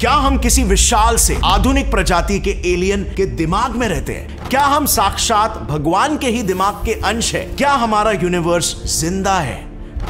क्या हम किसी विशाल से आधुनिक प्रजाति के एलियन के दिमाग में रहते हैं? क्या हम साक्षात भगवान के ही दिमाग के अंश है? क्या हमारा यूनिवर्स जिंदा है?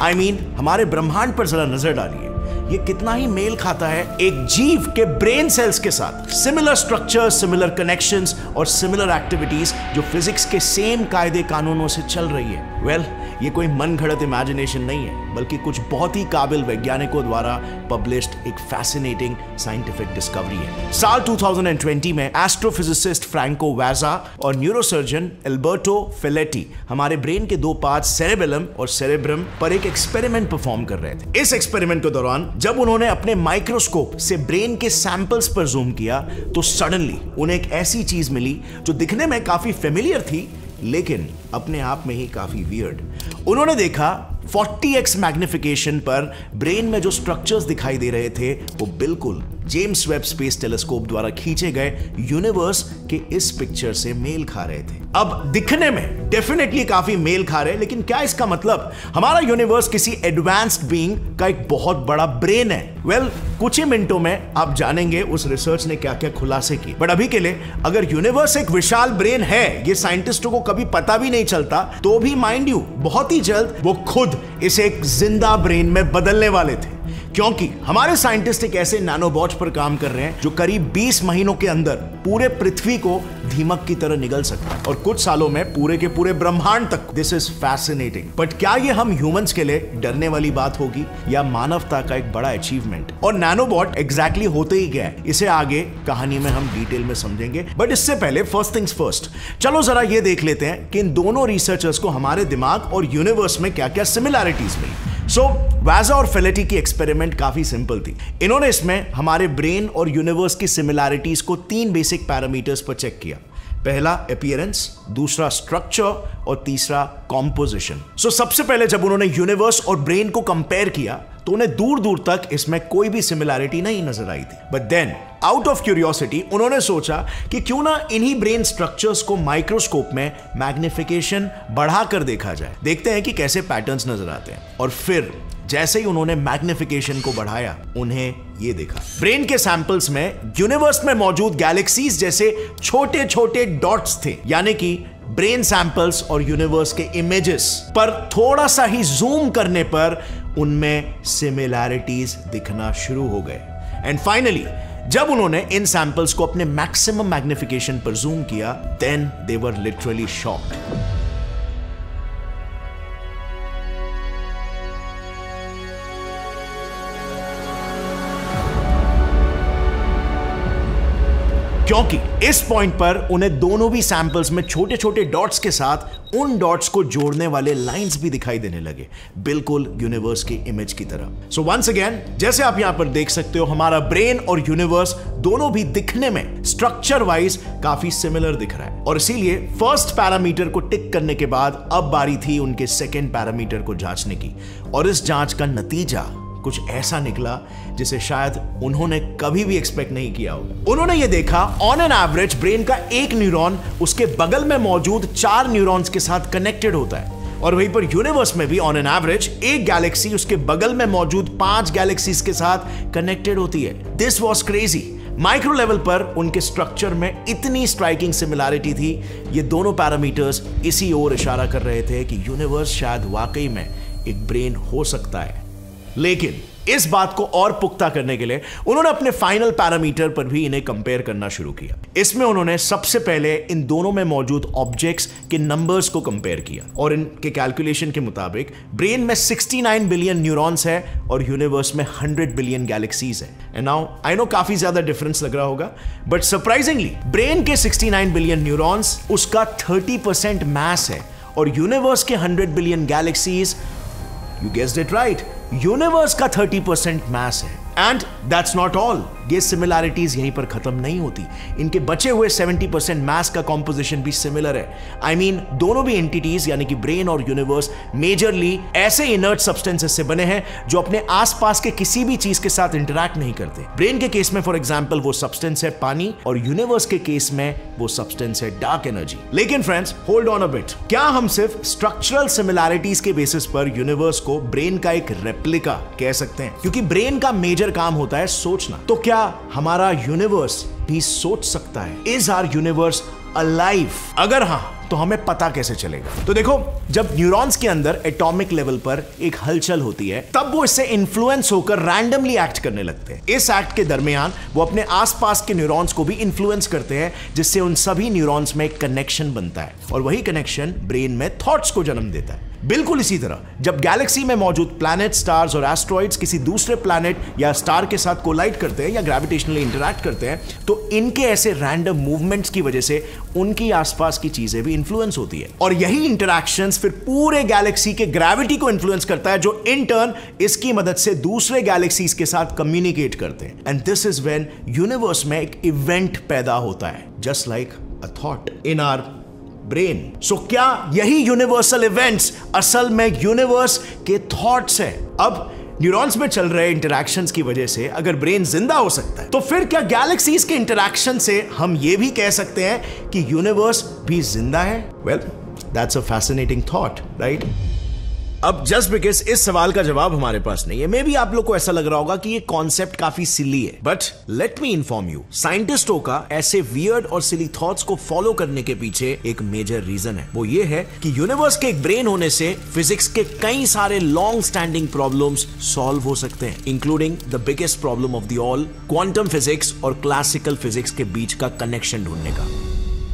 I mean, हमारे ब्रह्मांड पर जरा नजर डालिए, ये कितना ही मेल खाता है एक जीव के ब्रेन सेल्स के साथ। सिमिलर स्ट्रक्चर, सिमिलर कनेक्शंस और सिमिलर एक्टिविटीज जो फिजिक्स के सेम कायदे कानूनों से चल रही है। ये कोई मनगढ़ंत इमेजिनेशन नहीं है, बल्कि कुछ बहुत ही काबिल वैज्ञानिकों द्वारा पब्लिश्ड एक फैसिनेटिंग साइंटिफिक डिस्कवरी है। साल 2020 में एस्ट्रोफिजिसिस्ट फ्रैंको वाज़ा और न्यूरोसर्जन एल्बर्टो फेलेटी हमारे ब्रेन के दो पार्ट सेरेबेलम और सेरेब्रम पर एक एक्सपेरिमेंट परफॉर्म कर रहे थे। इस एक्सपेरिमेंट के दौरान जब उन्होंने अपने माइक्रोस्कोप से ब्रेन के सैंपल्स पर जूम किया तो सडनली उन्हें एक ऐसी चीज मिली जो दिखने में काफी फेमिलियर थी लेकिन अपने आप में ही काफी वियर्ड। उन्होंने देखा 40x मैग्निफिकेशन पर ब्रेन में जो स्ट्रक्चर्स दिखाई दे रहे थे वो बिल्कुल जेम्स वेब स्पेस टेलीस्कोप द्वारा खींचे गए यूनिवर्स के इस पिक्चर से मेल खा रहे थे। अब दिखने में डेफिनेटली काफी मेल खा रहे, लेकिन क्या इसका मतलब हमारा यूनिवर्स किसी एडवांस्ड बीइंग का एक बहुत बड़ा ब्रेन है? कुछ ही मिनटों में आप जानेंगे उस रिसर्च ने क्या क्या खुलासे किए। बट अभी के लिए, अगर यूनिवर्स एक विशाल ब्रेन है, ये साइंटिस्टों को कभी पता भी नहीं चलता, तो भी माइंड यू बहुत ही जल्द वो खुद इसे एक जिंदा ब्रेन में बदलने वाले थे, क्योंकि हमारे साइंटिस्ट एक ऐसे नैनोबॉट पर काम कर रहे हैं जो करीब 20 महीनों के अंदर पूरे पृथ्वी को धीमक की तरह निगल सकता है और कुछ सालों में पूरे के पूरे ब्रह्मांड तक। This is fascinating. बट क्या ये हम ह्यूमंस के लिए डरने वाली बात होगी या मानवता का एक बड़ा अचीवमेंट? और नैनोबॉट एग्जैक्टली होते ही क्या है, इसे आगे कहानी में हम डिटेल में समझेंगे। बट इससे पहले फर्स्ट थिंग्स फर्स्ट, चलो जरा ये देख लेते हैं कि इन दोनों रिसर्चर्स को हमारे दिमाग और यूनिवर्स में क्या क्या सिमिलैरिटीज मिली। वाज़ा और फेलेटी की एक्सपेरिमेंट काफी सिंपल थी। इन्होंने इसमें हमारे ब्रेन और यूनिवर्स की सिमिलैरिटीज को तीन बेसिक पैरामीटर्स पर चेक किया। पहला अपीयरेंस, दूसरा स्ट्रक्चर और तीसरा कॉम्पोजिशन। सबसे पहले जब उन्होंने यूनिवर्स और ब्रेन को कंपेयर किया तो उन्हें दूर दूर तक इसमें कोई भी सिमिलैरिटी नहीं नजर आई थी। But then out of curiosity उन्होंने सोचा कि क्यों ना इन्हीं ब्रेन स्ट्रक्चर्स को माइक्रोस्कोप में मैग्निफिकेशन बढ़ाकर देखा जाए, देखते हैं कि कैसे पैटर्न्स नजर आते हैं। और फिर जैसे ही उन्होंने मैग्निफिकेशन को बढ़ाया उन्हें ये देखा, ब्रेन के सैंपल्स में यूनिवर्स में मौजूद गैलेक्सीज जैसे छोटे छोटे डॉट्स थे। यानी कि ब्रेन सैंपल्स और यूनिवर्स के इमेजेस पर थोड़ा सा ही जूम करने पर उनमें सिमिलैरिटीज दिखना शुरू हो गए। एंड फाइनली जब उन्होंने इन सैंपल्स को अपने मैक्सिमम मैग्निफिकेशन पर जूम किया, then they were literally shocked. क्योंकि इस पॉइंट पर उन्हें दोनों भी सैंपल्स में छोटे छोटे डॉट्स के साथ उन डॉट्स को जोड़ने वाले लाइंस भी दिखाई देने लगे, बिल्कुल यूनिवर्स की इमेज की तरह। सो वंस अगेन, जैसे आप यहां पर देख सकते हो, हमारा ब्रेन और यूनिवर्स दोनों भी दिखने में स्ट्रक्चर वाइज काफी सिमिलर दिख रहा है और इसीलिए फर्स्ट पैरामीटर को टिक करने के बाद अब बारी थी उनके सेकेंड पैरामीटर को जांचने की। और इस जांच का नतीजा कुछ ऐसा निकला जिसे शायद उन्होंने कभी भी एक्सपेक्ट नहीं किया होगा। उन्होंने ये देखा, ऑन एन एवरेज ब्रेन का एक न्यूरॉन उसके बगल में मौजूद 4 न्यूरॉन्स के साथ कनेक्टेड होता है और वहीं पर यूनिवर्स में भी ऑन एन एवरेज एक गैलेक्सी उसके बगल में मौजूद 5 गैलेक्सीज के साथ कनेक्टेड होती है। This was crazy. Micro level पर उनके स्ट्रक्चर में इतनी स्ट्राइकिंग सिमिलैरिटी थी। ये दोनों पैरामीटर्स इसी ओर इशारा कर रहे थे कि यूनिवर्स शायद वाकई में एक ब्रेन हो सकता है। लेकिन इस बात को और पुख्ता करने के लिए उन्होंने अपने फाइनल पैरामीटर पर भी इन्हें कंपेयर करना शुरू किया। इसमें उन्होंने सबसे पहले इन दोनों में मौजूद ऑब्जेक्ट्स के नंबर्स को कंपेयर किया और इनके कैलकुलेशन के मुताबिक ब्रेन में 69 बिलियन न्यूरॉन्स है और यूनिवर्स में 100 बिलियन गैलेक्सीज है। एंड नाउ आई नो काफी ज्यादा डिफरेंस लग रहा होगा, बट सरप्राइजिंगली ब्रेन के 69 बिलियन न्यूरॉन्स, उसका 30% मास है और यूनिवर्स के 100 billion galaxies, you guessed it right, universe का 30% मास है। एंड दैट्स नॉट ऑल, ये सिमिलैरिटीज यहीं पर खत्म नहीं होती। इनके बचे हुए 70% मास का कॉम्पोजिशन भी सिमिलर है। I mean, दोनों भी एंटिटीज यानी कि ब्रेन और यूनिवर्स मेजरली ऐसे इनर्ट सब्सटेंसेस से बने हैं जो अपने आसपास के किसी भी चीज के साथ इंटरैक्ट नहीं करते। ब्रेन के केस में फॉर एग्जांपल वो सब्सटेंस है पानी और यूनिवर्स के केस में वो सब्सटेंस है डार्क एनर्जी। लेकिन friends, hold on a bit, क्या हम सिर्फ स्ट्रक्चरल सिमिलैरिटीज के बेसिस पर यूनिवर्स को ब्रेन का एक रेप्लिका कह सकते हैं? क्योंकि ब्रेन का मेजर मेजर काम होता है सोचना। तो क्या हमारा यूनिवर्स भी सोच सकता है? Is our universe alive? अगर हाँ तो हमें पता कैसे चलेगा? तो देखो, जब न्यूरॉन्स के अंदर एटॉमिक लेवल पर एक हलचल होती है तब वो इससे इन्फ्लुएंस होकर रैंडमली एक्ट करने लगते हैं। इस एक्ट के दरमियान वो अपने आसपास के न्यूरॉन्स को भी इन्फ्लुएंस करते हैं, जिससे उन सभी न्यूरॉन्स में एक कनेक्शन बनता है और वही कनेक्शन ब्रेन में थॉट्स को जन्म देता है। बिल्कुल इसी तरह जब गैलेक्सी में मौजूद प्लैनेट, स्टार्स और एस्ट्रॉइड्स किसी दूसरे प्लैनेट या स्टार के साथ कोलाइड करते हैं या ग्रेविटेशनली इंटरैक्ट करते हैं, तो इनके ऐसे रैंडम मूवमेंट्स की वजह से उनकी आसपास की चीजें भी इन्फ्लुएंस होती है और यही इंटरैक्शंस फिर पूरे गैलेक्सी के ग्रेविटी को इन्फ्लुएंस करता है, जो इन टर्न इसकी मदद से दूसरे गैलेक्सीज के साथ कम्युनिकेट करते हैं। And this is when universe में एक इवेंट पैदा होता है, just like a thought in our brain. So क्या यही यूनिवर्सल इवेंट्स असल में यूनिवर्स के थॉट्स हैं? अब न्यूरॉन्स में चल रहे इंटरैक्शंस की वजह से अगर ब्रेन जिंदा हो सकता है, तो फिर क्या गैलेक्सीज के इंटरैक्शन से हम ये भी कह सकते हैं कि यूनिवर्स भी जिंदा है? Well, that's a fascinating thought, right? अब जस्ट बिकॉज इस सवाल का जवाब हमारे पास नहीं है, मे बी आप लोग को ऐसा लग रहा होगा कि ये कॉन्सेप्ट काफी सिली है, but let me inform you, साइंटिस्टों का ऐसे वियर्ड और सिली थॉट्स को फॉलो करने के पीछे एक मेजर रीजन है। वो ये है कि यूनिवर्स के एक ब्रेन होने से फिजिक्स के कई सारे लॉन्ग स्टैंडिंग प्रॉब्लम्स सॉल्व हो सकते हैं, including the biggest problem of the all, quantum physics और क्लासिकल फिजिक्स के बीच का कनेक्शन ढूंढने का।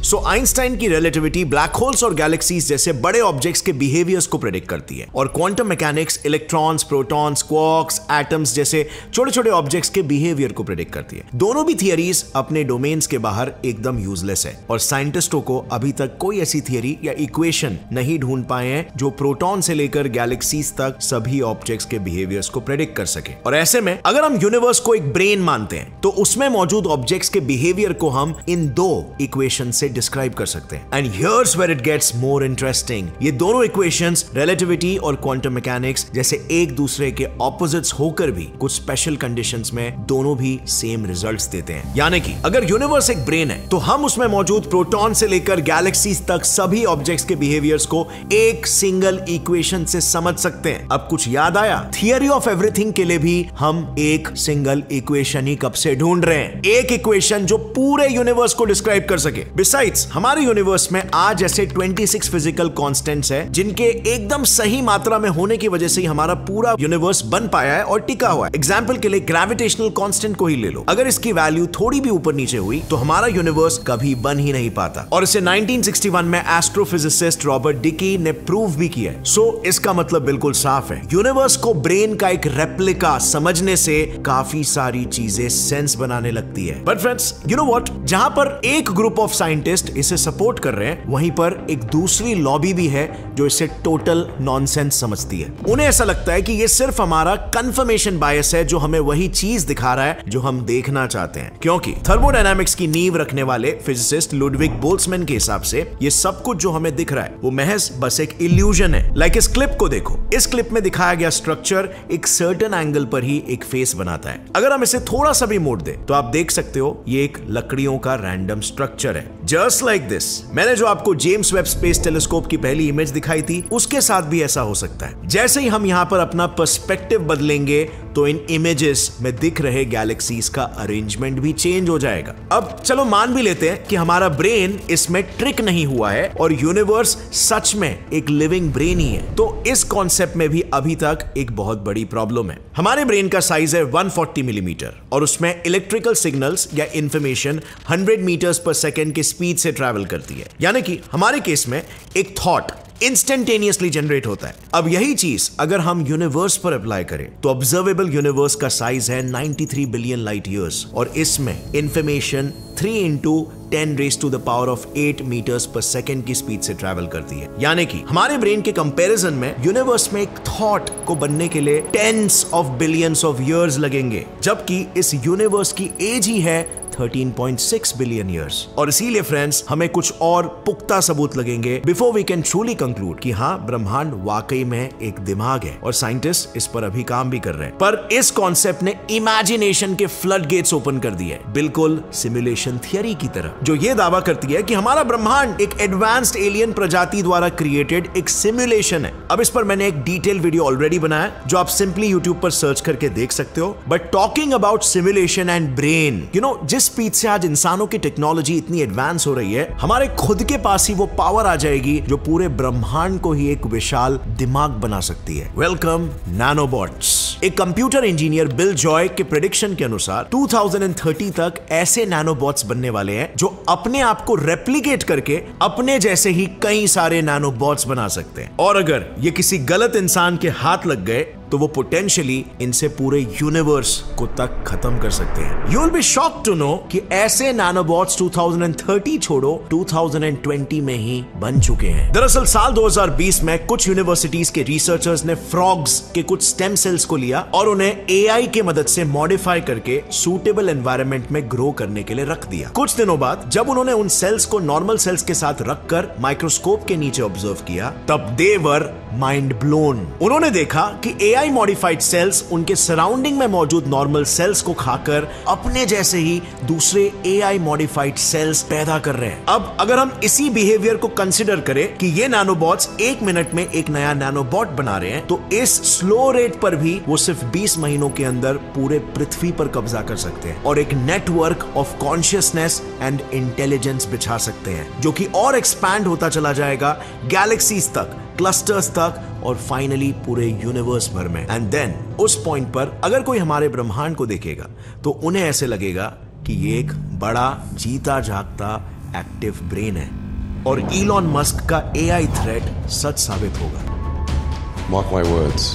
सो आइंस्टाइन की रिलेटिविटी ब्लैक होल्स और गैलेक्सीज जैसे बड़े ऑब्जेक्ट्स के बिहेवियर्स को प्रेडिक्ट करती है, और quantum mechanics electrons, protons, quarks, atoms जैसे छोटे छोटे ऑब्जेक्ट्स के बिहेवियर को प्रेडिक्ट करती है। दोनों भी थियरीज अपने डोमेन्स के बाहर एकदम यूजलेस है और साइंटिस्टों को अभी तक कोई ऐसी थियरी या इक्वेशन नहीं ढूंढ पाए हैं जो प्रोटॉन से लेकर गैलेक्सीज तक सभी ऑब्जेक्ट्स के बिहेवियर्स को प्रेडिक्ट कर सके। और ऐसे में अगर हम यूनिवर्स को एक ब्रेन मानते हैं, तो उसमें मौजूद ऑब्जेक्ट्स के बिहेवियर को हम इन दो इक्वेशन से डिस्क्राइब कर सकते हैं। And here's where it gets more interesting. ये दोनों इक्वेशंस रिलेटिविटी और क्वांटम मैकेनिक्स जैसे एक दूसरे के ऑपोजिट्स होकर भी कुछ स्पेशल कंडीशंस में दोनों भी सेम रिजल्ट्स देते हैं। यानी कि अगर यूनिवर्स एक ब्रेन है, तो हम उसमें मौजूद प्रोटॉन से लेकर गैलेक्सीज तक सभी ऑब्जेक्ट्स के बिहेवियर्स को एक सिंगल इक्वेशन से समझ सकते हैं। अब कुछ याद आया? थियरी ऑफ एवरीथिंग के लिए भी हम एक सिंगल इक्वेशन ही कब से ढूंढ रहे हैं, एक इक्वेशन जो पूरे यूनिवर्स को डिस्क्राइब कर सके। हमारे यूनिवर्स में आज ऐसे 26 फिजिकल कांस्टेंट्स हैं, जिनके एकदम सही मात्रा में होने की वजह से हमारा पूरा यूनिवर्स बन पाया है और टिका हुआ है। एग्जांपल के लिए ग्रेविटेशनल कांस्टेंट को ही ले लो, अगर इसकी वैल्यू थोड़ी भी ऊपर नीचे हुई तो हमारा यूनिवर्स कभी बन ही नहीं पाता, और इसे 1961 में एस्ट्रोफिजिसिस्ट रॉबर्ट डिकी ने प्रूव भी किया है। सो इसका मतलब बिल्कुल साफ है, यूनिवर्स को ब्रेन का एक रेप्लिका समझने से काफी सारी चीजें सेंस बनाने लगती है। But friends, you know what, जहां पर एक ग्रुप ऑफ साइंटिस्ट इसे सपोर्ट कर रहे हैं, वहीं पर एक दूसरी लॉबी भी है जो इसे टोटल नॉनसेंस समझती है। उन्हें ऐसा लगता है कि ये सिर्फ हमारा कंफर्मेशन बायस है जो हमें वही चीज दिखा रहा है जो हम देखना चाहते हैं, क्योंकि थर्मोडायनामिक्स की नींव रखने वाले फिजिसिस्ट लुडविग बोल्ट्जमैन के हिसाब से ये सब कुछ जो हमें दिख रहा है वो महज बस एक इल्यूजन है। लाइक इस क्लिप को देखो, इस क्लिप में दिखाया गया स्ट्रक्चर एक सर्टेन एंगल पर ही एक फेस बनाता है। अगर हम इसे थोड़ा सा भी मोड़ दे तो आप देख सकते हो ये एक लकड़ियों का रैंडम स्ट्रक्चर है। जस्ट लाइक दिस, मैंने जो आपको जेम्स वेब स्पेस टेलीस्कोप की पहली इमेज दिखाई थी, उसके साथ भी ऐसा हो सकता है। जैसे ही हम यहाँ पर अपना पर्सपेक्टिव बदलेंगे, तो इन इमेजेस में दिख रहे गैलेक्सीज का अरेंजमेंट भी चेंज हो जाएगा। अब चलो मान भी लेते हैं कि हमारा ब्रेन इसमें ट्रिक नहीं हुआ है और यूनिवर्स सच में एक लिविंग ब्रेन ही है, तो इस कॉन्सेप्ट में भी अभी तक एक बहुत बड़ी प्रॉब्लम है। हमारे ब्रेन का साइज है 140 मिलीमीटर और उसमें इलेक्ट्रिकल सिग्नल्स या इंफॉर्मेशन 100 मीटर्स पर सेकेंड की स्पीड से ट्रैवल करती है, यानी कि हमारे केस में एक थॉट इंस्टेंटेनियसली जनरेट होता है। अब यही चीज अगर हम यूनिवर्स पर अप्लाई करें, तो ऑब्जर्वेबल यूनिवर्स का साइज है 93 बिलियन लाइट ईयर्स और इसमें इंफॉर्मेशन 3 × 10⁸ मीटर्स पर सेकेंड की स्पीड से ट्रैवल करती है, यानी कि हमारे ब्रेन के कंपैरिजन में यूनिवर्स में एक थॉट को बनने के लिए tens of billions of years लगेंगे, जबकि इस यूनिवर्स की एज ही है 13.6 बिलियन ईयर्स। और इसीलिए फ्रेंड्स, हमें कुछ और पुख्ता सबूत लगेंगे before we can truly conclude कि हाँ, ब्रह्मांड वाकई में एक दिमाग है और साइंटिस्ट इस पर अभी काम भी कर रहे हैं। पर इस कॉन्सेप्ट ने इमेजिनेशन के फ्लड गेट्स ओपन कर दिए, बिल्कुल सिमुलेशन थियरी की तरह। जो ये दावा करती है कि हमारा ब्रह्मांड एक एडवांस्ड एलियन प्रजाति द्वारा क्रिएटेड एक सिमुलेशन है। अब इस पर मैंने एक डिटेल वीडियो ऑलरेडी बनाया है जो आप सिंपली YouTube पर सर्च करके देख सकते हो। But talking about simulation and brain, you know, जिस स्पीड से आज इंसानों की टेक्नोलॉजी इतनी एडवांस हो रही है, हमारे खुद के पास ही वो पावर आ जाएगी जो पूरे ब्रह्मांड को ही एक विशाल दिमाग बना सकती है। Welcome nanobots. एक कंप्यूटर इंजीनियर बिल जॉय के प्रेडिक्शन के अनुसार 2030 तक ऐसे नैनोबॉट्स बनने वाले हैं जो अपने आप को रेप्लिकेट करके अपने जैसे ही कई सारे नैनोबॉट्स बना सकते हैं, और अगर ये किसी गलत इंसान के हाथ लग गए तो वो पोटेंशियली इनसे पूरे यूनिवर्स को तक खत्म कर सकते हैं। You will be shocked to know कि ऐसे नैनोबॉट्स 2030 छोड़ो 2020 में ही बन चुके हैं। दरअसल साल 2020 में कुछ यूनिवर्सिटीज के रिसर्चर्स ने फ्रॉग्स के कुछ स्टेम सेल्स को लिया और उन्हें एआई के मदद से मॉडिफाई करके सूटेबल एनवायरमेंट में ग्रो करने के लिए रख दिया। कुछ दिनों बाद जब उन्होंने उन सेल्स को नॉर्मल सेल्स के साथ रखकर माइक्रोस्कोप के नीचे ऑब्जर्व किया, तब दे वर माइंड ब्लोन। उन्होंने देखा कि एआई मॉडिफाइड सेल्स उनके सराउंडिंग में मौजूद नॉर्मल सेल्स को खाकर अपने जैसे ही दूसरे एआई मॉडिफाइड सेल्स पैदा कर रहे हैं। अब अगर हम इसी बिहेवियर को कंसीडर करें कि ये नैनोबॉट्स एक मिनट में एक नया नैनोबॉट बना रहे हैं, तो इस स्लो रेट पर भी वो सिर्फ 20 महीनों के अंदर पूरे पृथ्वी पर कब्जा कर सकते हैं और एक network of consciousness and intelligence बिछा सकते हैं जो कि और एक्सपैंड होता चला जाएगा गैलेक्सीज तक, क्लस्टर्स तक और फाइनली पूरे यूनिवर्स भर में। एंड देन उस पॉइंट पर अगर कोई हमारे ब्रह्मांड को देखेगा तो उन्हें ऐसे लगेगा कि ये एक बड़ा जीता जागता एक्टिव ब्रेन है और इलॉन मस्क का एआई थ्रेट सच साबित होगा। Mark my words,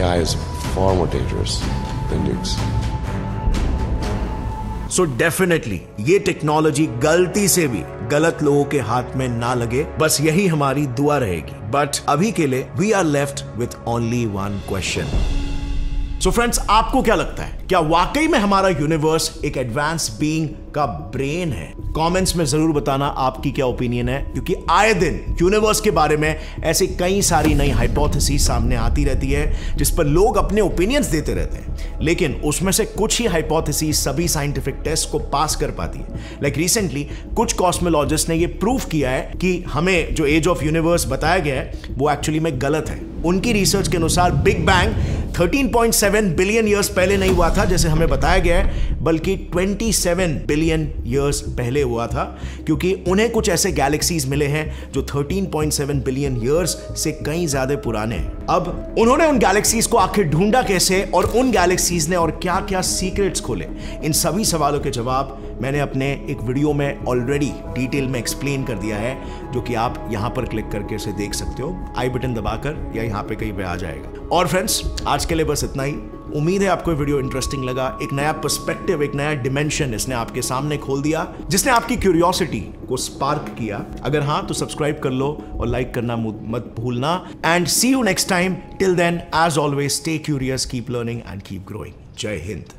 AI is far more dangerous than nukes. So definitely ये टेक्नोलॉजी गलती से भी गलत लोगों के हाथ में ना लगे, बस यही हमारी दुआ रहेगी। बट अभी के लिए we are left with only one question. So friends, आपको क्या लगता है, क्या वाकई में हमारा यूनिवर्स एक एडवांस बीइंग का ब्रेन है? कमेंट्स में जरूर बताना आपकी क्या ओपिनियन है, क्योंकि आए दिन यूनिवर्स के बारे में ऐसी कई सारी नई हाइपोथेसिस सामने आती रहती है जिस पर लोग अपने ओपिनियंस देते रहते हैं, लेकिन उसमें से कुछ ही हाइपोथेसिस सभी साइंटिफिक टेस्ट को पास कर पाती है। लाइक रिसेंटली कुछ कॉस्मोलॉजिस्ट ने यह प्रूव किया है कि हमें जो एज ऑफ यूनिवर्स बताया गया है वो एक्चुअली में गलत है। उनकी रिसर्च के अनुसार बिग बैंग 13.7 बिलियन ईयर्स पहले नहीं हुआ था जैसे हमें बताया गया है, बल्कि 27 बिलियन ईयर्स पहले हुआ था, क्योंकि उन्हें कुछ ऐसे गैलेक्सीज मिले हैं जो 13.7 बिलियन ईयर्स से कहीं ज्यादा पुराने हैं। अब उन्होंने उन गैलेक्सीज को आखिर ढूंढा कैसे और उन गैलेक्सीज ने और क्या क्या सीक्रेट्स खोले, इन सभी सवालों के जवाब मैंने अपने एक वीडियो में ऑलरेडी डिटेल में एक्सप्लेन कर दिया है जो कि आप यहाँ पर क्लिक करके उसे देख सकते हो, आई बटन दबाकर या यहाँ पे कहीं पे आ जाएगा। और फ्रेंड्स, आज के लिए बस इतना ही। उम्मीद है आपको वीडियो इंटरेस्टिंग लगा, एक नया पर्सपेक्टिव, एक नया डिमेंशन इसने आपके सामने खोल दिया जिसने आपकी क्यूरियोसिटी को स्पार्क किया। अगर हाँ तो सब्सक्राइब कर लो और लाइक करना मत भूलना। And see you next time. Till then, as always, stay curious, keep learning and keep growing. जय हिंद।